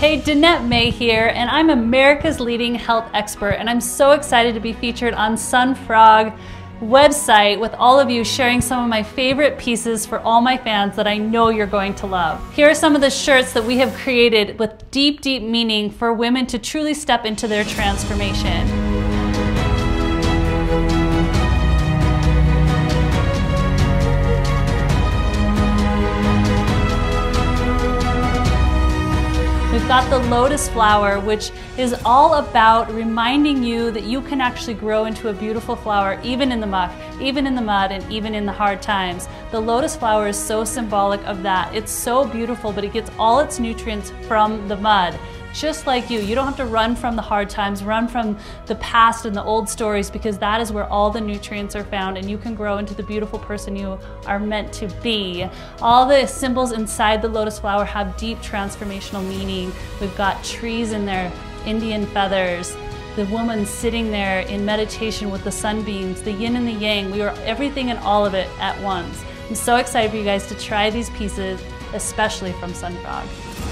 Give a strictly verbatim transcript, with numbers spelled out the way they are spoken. Hey, Danette May here, and I'm America's leading health expert, and I'm so excited to be featured on SunFrog website with all of you, sharing some of my favorite pieces for all my fans that I know you're going to love. Here are some of the shirts that we have created with deep, deep meaning for women to truly step into their transformation. We've got the lotus flower, which is all about reminding you that you can actually grow into a beautiful flower even in the muck, even in the mud, and even in the hard times. The lotus flower is so symbolic of that. It's so beautiful, but it gets all its nutrients from the mud. Just like you, you don't have to run from the hard times, run from the past and the old stories, because that is where all the nutrients are found and you can grow into the beautiful person you are meant to be. All the symbols inside the lotus flower have deep transformational meaning. We've got trees in there, Indian feathers, the woman sitting there in meditation with the sunbeams, the yin and the yang. We are everything and all of it at once. I'm so excited for you guys to try these pieces, especially from SunFrog.